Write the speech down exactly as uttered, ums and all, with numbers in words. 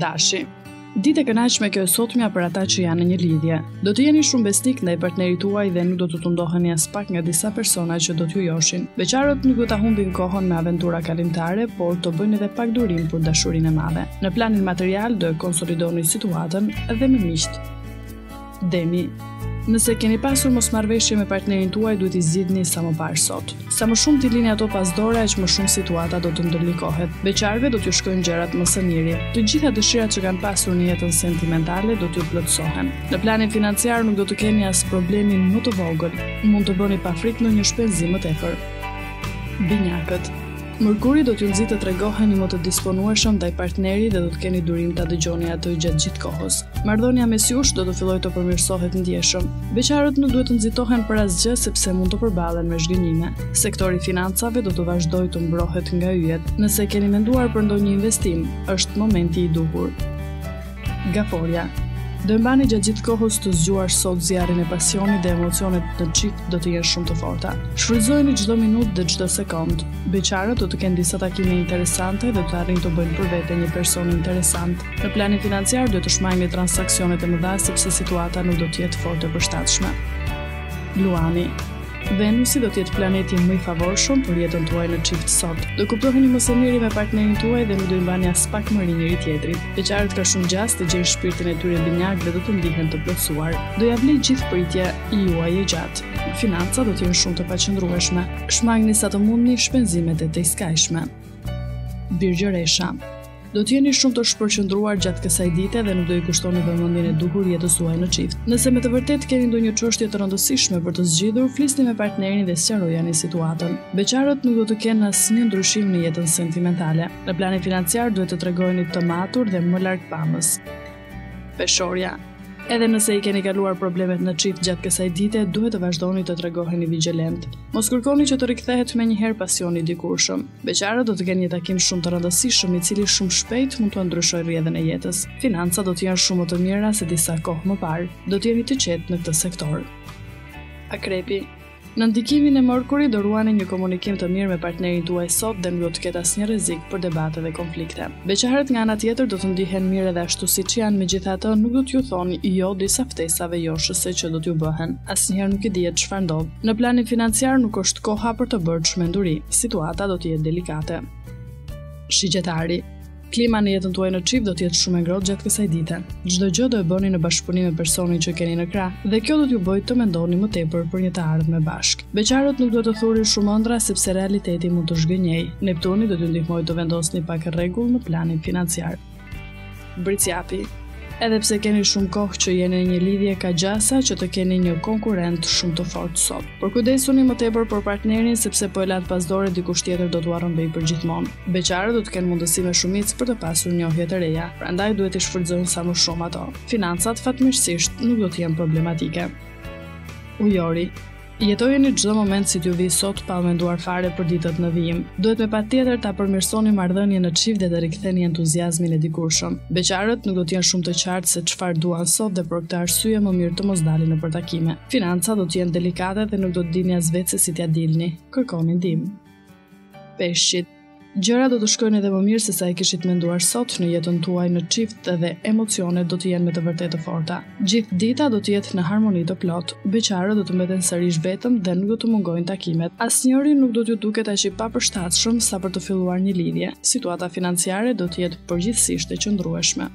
Dashi. Ditë e kënaqshme kjo e sotmja për ata që janë në një lidhje. Do të jeni shumë besnik ndaj partnerit tuaj dhe nuk do të tundoheni as pak nga disa persona që do t'ju joshin. Beqarët nuk do ta humbin kohën me aventura kalimtare, por do bëjnë edhe pak durim për dashurinë e madhe. Në planin material do e konsolidoni situatën dhe me miqt. Demi. Nëse keni pasur mosmarrëveshje me partnerin tuaj, duhet i zgjidhni sa më parë sot. Sa më shumë t'i lini ato pas dore, aq më shumë situata do të ndërlikohet. Beqarëve do t'ju shkojnë gjërat më së miri. Të gjitha dëshirat që kanë pasur në jetën sentimentale do t'ju plotësohen. Në planin financiar nuk do të keni as problemin më të vogël. Mund të bëni pa frikë në një shpenzim më tepër. Binjakët. Mërkuri do t'ju nxitë të tregoheni më të disponueshëm ndaj partnerit dhe do të keni durim ta dëgjoni atë gjatë gjithë kohës. Marrëdhënia mes jush do të fillojë të përmirësohet ndjeshëm. Beqarët nuk duhet të nxitohen për asgjë sepse mund të përballen me zhgënjime. Sektori i financave do të vazhdojë të mbrohet nga yjet. Nëse keni menduar për ndonjë investim, është momenti i duhur. Gaforja. Do mbani gjatë gjithë kohës të zgjuar sot zjarrin e pasionit dhe emocionet të çift do të jenë shumë të forta. Shfrytëzojeni çdo minutë dhe çdo sekond. Beqarët do të kenë disa takime interesante dhe do të arrijnë të bëjnë për vete një person interesant. Në planin financiar do të shmangni transaksionet e mëdha sepse situata nuk do të jetë fort e përshtatshme. Luani. Venusi do t'jetë planeti më i favorshëm për jetën tuaj në çift sot. Do kuptoheni më së miri me partnerin tuaj dhe nuk do i mbani as pak mërri njëri tjetrit. Beqarët ka shumë gjatë të gjejnë shpirtin e tyre binjak dhe do të ndihen të plotësuar. Do ja vlej gjithë pritja i juaj e gjatë. Financa do t'jenë shumë të paqëndrueshme. Shmangni sa të mundni shpenzimet e tejskajshme. Birgjëresha. Do të jeni shumë të shpërqendruar gjatë kësaj dite dhe nuk do i kushtoni vëmendjen e duhur jetës suaj në çift. Nëse me të vërtetë keni ndonjë çështje të rëndësishme për të zgjidhur, flisni me partnerin dhe sqarojeni situatën. Beqarët nuk do të kenë asnjë ndryshim në jetën sentimentale. Në planin financiar duhet të tregojeni të matur dhe më larg pamës. Peshorja. Edhe nëse i keni kaluar problemet në çift gjatë kësaj dite, duhet të vazhdoni të tregoheni vigjilent. Mos kërkoni që të rikthehet menjëherë pasioni dikurshëm. Beqarët do të kenë një takim shumë të rëndësishëm i cili shumë shpejt mund të ndryshojë rrjedhën e jetës. Financa do të jenë shumë më të mira se disa kohë më parë. Do të jeni të qetë në këtë sektor. Akrepi. Në ndikimin e Mërkurit do ruani një komunikim të mirë me partnerin tuaj sot dhe nuk do të ketë asnjë rrezik për debate dhe konflikte. Beqarët nga ana tjetër do të ndihen mirë edhe ashtu siç janë, megjithatë nuk do t'ju thoni jo disa ftesave joshëse që do t'ju bëhen. Asnjëherë nuk i dihet çfarë ndodh. Në planin financiar nuk është koha për të bërë çmenduri. Situata do të jetë delikate. Shigjetari. Klima në jetën tuaj në çift do të jetë shumë e ngrohtë gjatë kësaj dite. Çdo gjë do e bëni në bashkëpunim me personin që keni në krah dhe kjo do t'ju bëjë të mendoni më tepër për një të ardhme bashkë. Beqarët nuk duhet të thurin shumë ëndra sepse realiteti mund të zhgënjejë. Neptuni do t'ju ndihmojë të vendosni pak rregull në planin financiar. Bricjapi. Edhe pse keni shumë kohë që jeni në një lidhje, ka gjasa që të keni një konkurrent shumë të fortë sot. Përkujdesuni më tepër për partnerin sepse po e lat pas dore dikush tjetër do t'u arrëmbëjë përgjithmonë. Beqarët do të kenë mundësi me shumicë për të pasur njohje të reja, prandaj duhet të shfrytëzojnë sa më shumë ato. Financat fatmirësisht nuk do të jenë problematike. Ujori. Jetojeni çdo moment si t'ju vi sot pa menduar fare për ditët në vijim. Duhet me patjetër ta përmirësoni marrëdhënien në çift dhe të riktheni entuziazmin e dikurshëm. Beqarët nuk do të jenë shumë të qartë se çfarë duan sot dhe për këtë arsye më mirë të mos dalin në përtakime. Financa do të jenë delikate dhe nuk do të dini as vetë se si t'ia dilni. Kërkoni ndihmë. Peshqit. Gjëra do të shkojnë edhe më mirë se sa e kishit menduar sot në jetën tuaj në çift dhe emocionet do të jenë me të vërtetë të forta. Gjithë dita do të jetë në harmoni të plot. Beqarët do të mbeten sërish vetëm dhe nuk do të mungojnë takimet. Asnjëri nuk do t'ju duket aq i papërshtatshëm sa për të filluar një lidhje. Situata financiare do të jetë përgjithsisht e qëndrueshme.